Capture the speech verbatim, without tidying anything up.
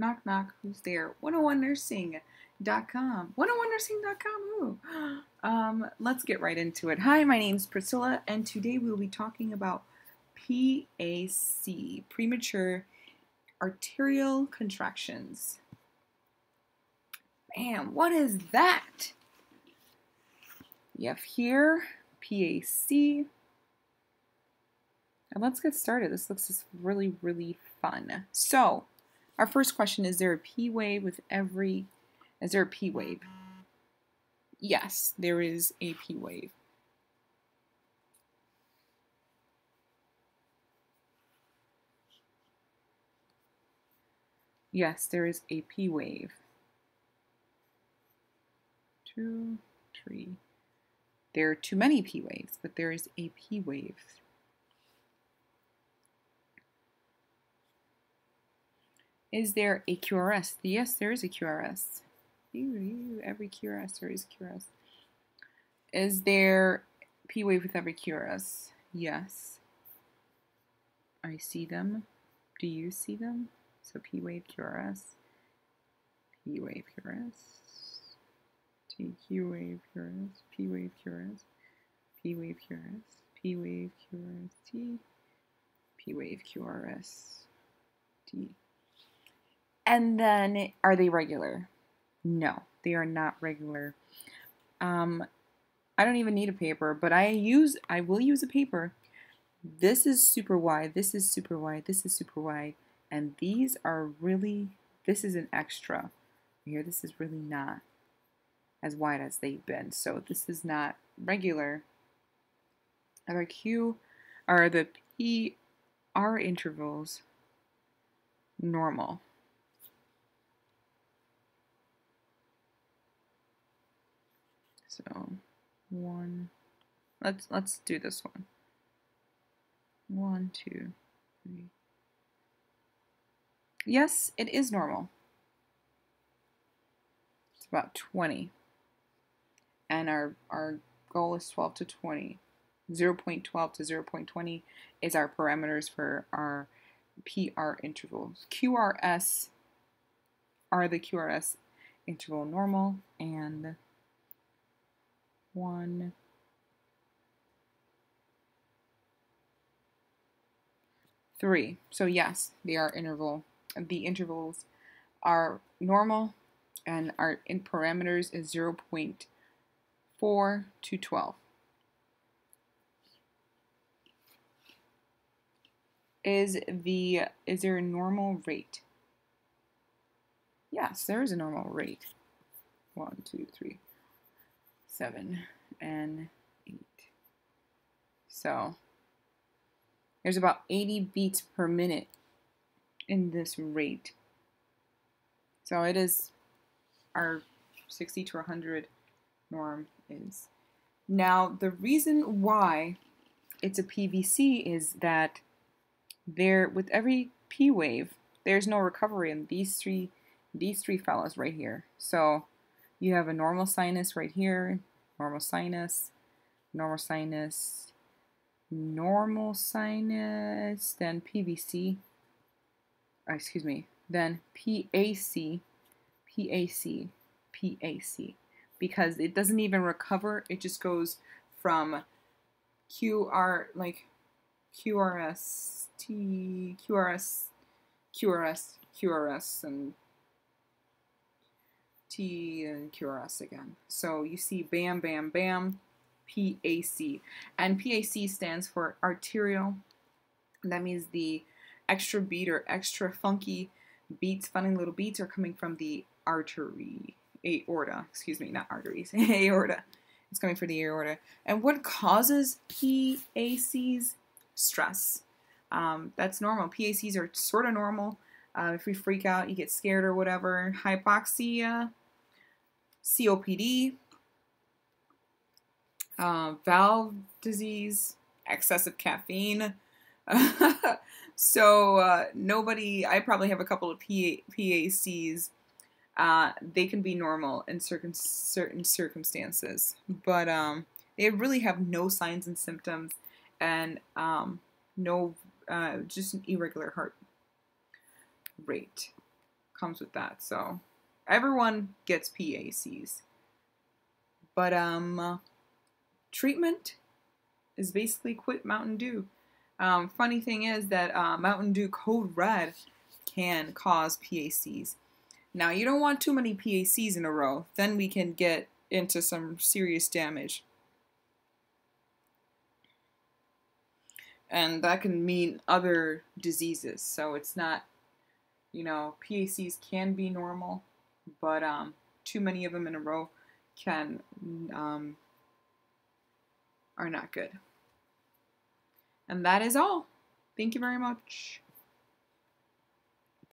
Knock, knock, who's there? one oh one nursing dot com. one oh one nursing dot com, ooh. Um, let's get right into it. Hi, my name's Priscilla, and today we'll be talking about P A C, premature arterial contractions. Man, what is that? You have here, P A C. And let's get started. This looks just really, really fun. So, our first question, is there a P wave with every, is there a P wave? Yes, there is a P wave. Yes, there is a P wave. Two, three. There are too many P waves, but there is a P wave. Is there a Q R S? Yes, there is a Q R S. Every Q R S, there is a Q R S. Is there P wave with every Q R S? Yes. I see them. Do you see them? So P wave, Q R S. P wave, Q R S. Q wave Q R S, P wave Q R S, P wave Q R S, P wave Q R S T, P wave Q R S T. And then, are they regular? No, they are not regular. Um, I don't even need a paper, but I use, I will use a paper. This is super wide. This is super wide. This is super wide, and these are really. This is an extra. Here, this is really not as wide as they've been. So this is not regular. Our Q are the P R intervals normal. So one, let's let's do this one. One, two, three. Yes, it is normal. It's about twenty. And our, our goal is twelve to twenty. zero point one two to zero point two zero is our parameters for our P R intervals. Q R S are the Q R S interval normal, and one, three. So yes, they are interval. The intervals are normal, and our in parameters is zero point four to twelve. Is the is there a normal rate? Yes, there is a normal rate. One, two, three, seven, and eight. So there's about eighty beats per minute in this rate. So it is our sixty to one hundred norm is. Now, the reason why it's a P V C is that there, with every P wave, there's no recovery in these three, these three fellas right here. So you have a normal sinus right here, normal sinus, normal sinus, normal sinus, then P V C, oh, excuse me, then P A C, P A C, P A C. Because it doesn't even recover, it just goes from Q R, like Q R S, T, Q R S, Q R S, Q R S, and T, and Q R S again. So you see bam, bam, bam, P A C. And P A C stands for arterial. That means the extra beat or extra funky beats, funny little beats are coming from the artery. Aorta, excuse me, not arteries, aorta. It's coming for the aorta. And what causes P A Cs? Stress. Um, that's normal. P A Cs are sort of normal. Uh, if we freak out, you get scared or whatever. Hypoxia, C O P D, uh, valve disease, excessive caffeine. So uh, nobody, I probably have a couple of P A Cs. Uh, they can be normal in certain certain circumstances, but um, they really have no signs and symptoms, and um, no, uh, just an irregular heart rate. comes with that. So everyone gets P A Cs. But um, treatment is basically quit Mountain Dew. Um, funny thing is that uh, Mountain Dew Code Red can cause P A Cs. Now, you don't want too many P A Cs in a row. Then we can get into some serious damage. And that can mean other diseases. So it's not, you know, P A Cs can be normal, but um, too many of them in a row can, um, are not good. And that is all. Thank you very much.